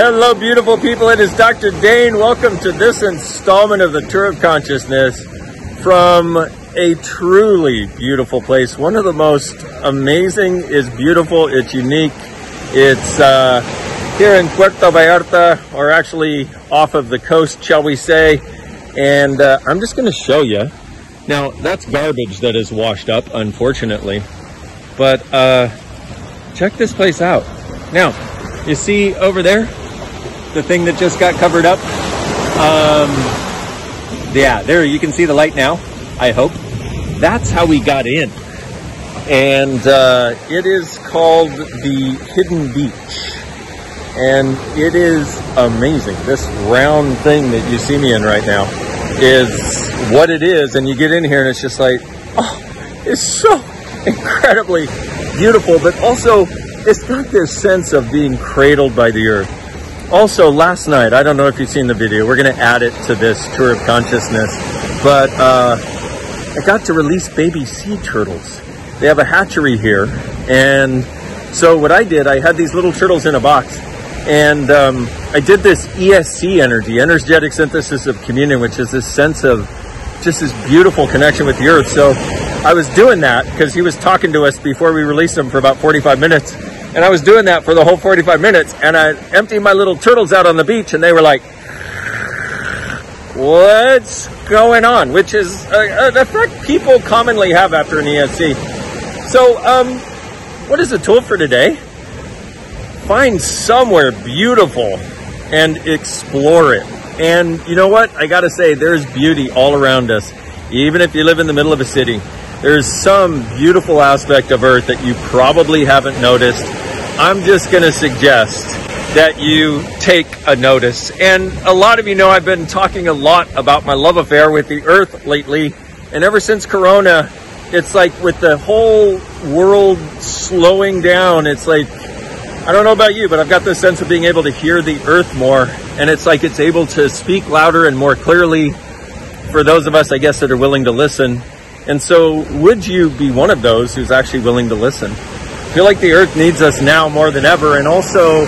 Hello, beautiful people. It is Dr. Dain. Welcome to this installment of the Tour of Consciousness from a truly beautiful place. One of the most amazing is beautiful. It's unique. It's here in Puerto Vallarta, or actually off of the coast, shall we say. And I'm just going to show you. Now, that's garbage that is washed up, unfortunately. But check this place out. Now, you see over there, the thing that just got covered up? Yeah, there, you can see the light now, I hope. That's how we got in. And it is called the Hidden Beach. And it is amazing. This round thing that you see me in right now is what it is. And you get in here and it's just like, oh, it's so incredibly beautiful, but also it's got this sense of being cradled by the earth. Also, last night, I don't know if you've seen the video, we're going to add it to this Tour of Consciousness, but I got to release baby sea turtles. They have a hatchery here. And so what I did, I had these little turtles in a box, and I did this ESC energy, Energetic Synthesis of Communion, which is this sense of just this beautiful connection with the earth. So I was doing that because he was talking to us before we released him for about 45 minutes. And I was doing that for the whole 45 minutes, and I emptied my little turtles out on the beach, and they were like, what's going on? Which is an effect people commonly have after an ESC. So what is the tool for today? Find somewhere beautiful and explore it. And you know what? I gotta say, there's beauty all around us. Even if you live in the middle of a city, there's some beautiful aspect of Earth that you probably haven't noticed. I'm just going to suggest that you take a notice. And a lot of you know I've been talking a lot about my love affair with the Earth lately. And ever since Corona, it's like with the whole world slowing down, it's like, I don't know about you, but I've got this sense of being able to hear the Earth more. And it's like it's able to speak louder and more clearly for those of us, I guess, that are willing to listen. And so would you be one of those who's actually willing to listen? I feel like the earth needs us now more than ever. And also,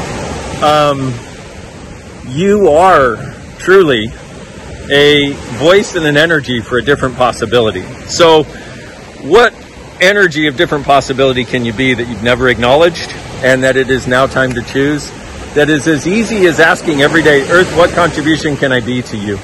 you are truly a voice and an energy for a different possibility. So what energy of different possibility can you be that you've never acknowledged and that it is now time to choose? That is as easy as asking every day, Earth, what contribution can I be to you?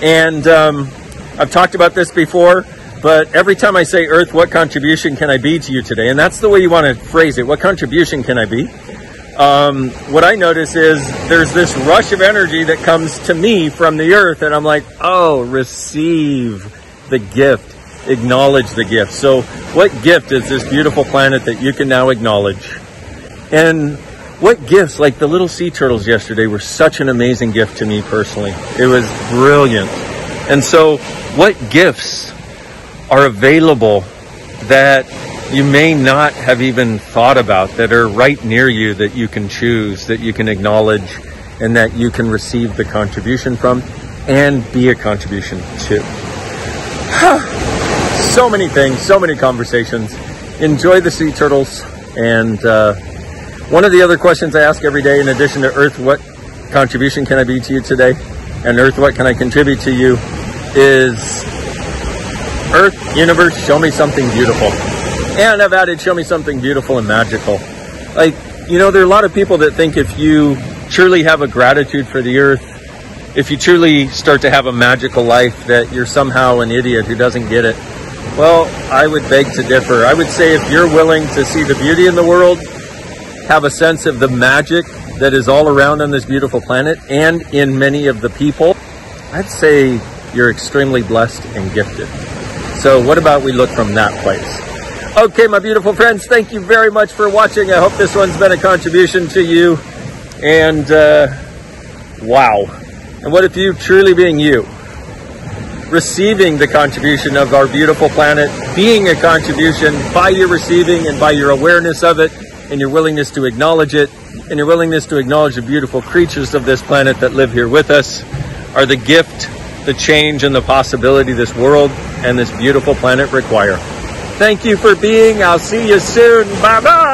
And I've talked about this before. But every time I say, Earth, what contribution can I be to you today? And that's the way you want to phrase it. What contribution can I be? What I notice is there's this rush of energy that comes to me from the earth. And I'm like, oh, receive the gift. Acknowledge the gift. So what gift is this beautiful planet that you can now acknowledge? And what gifts, like the little sea turtles yesterday, were such an amazing gift to me personally. It was brilliant. And so what gifts are available that you may not have even thought about, that are right near you, that you can choose, that you can acknowledge, and that you can receive the contribution from and be a contribution to? So many things, so many conversations. Enjoy the sea turtles. And one of the other questions I ask every day, in addition to Earth, what contribution can I be to you today? And Earth, what can I contribute to you? Is Earth, universe, show me something beautiful. And I've added, show me something beautiful and magical. Like, you know, there are a lot of people that think if you truly have a gratitude for the earth, if you truly start to have a magical life, that you're somehow an idiot who doesn't get it. Well, I would beg to differ. I would say if you're willing to see the beauty in the world, have a sense of the magic that is all around on this beautiful planet and in many of the people, I'd say you're extremely blessed and gifted. So what about we look from that place? Okay, my beautiful friends, thank you very much for watching. I hope this one's been a contribution to you. And wow. And what if you truly being you, receiving the contribution of our beautiful planet, being a contribution by your receiving and by your awareness of it and your willingness to acknowledge it and your willingness to acknowledge the beautiful creatures of this planet that live here with us are the gift, the change, and the possibility this world and this beautiful planet require. Thank you for being. I'll see you soon. Bye-bye.